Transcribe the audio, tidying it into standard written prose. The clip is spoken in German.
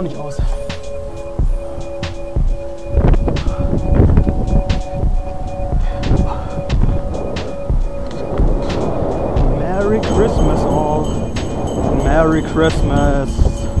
auch nicht aus. Merry Christmas all. Merry Christmas.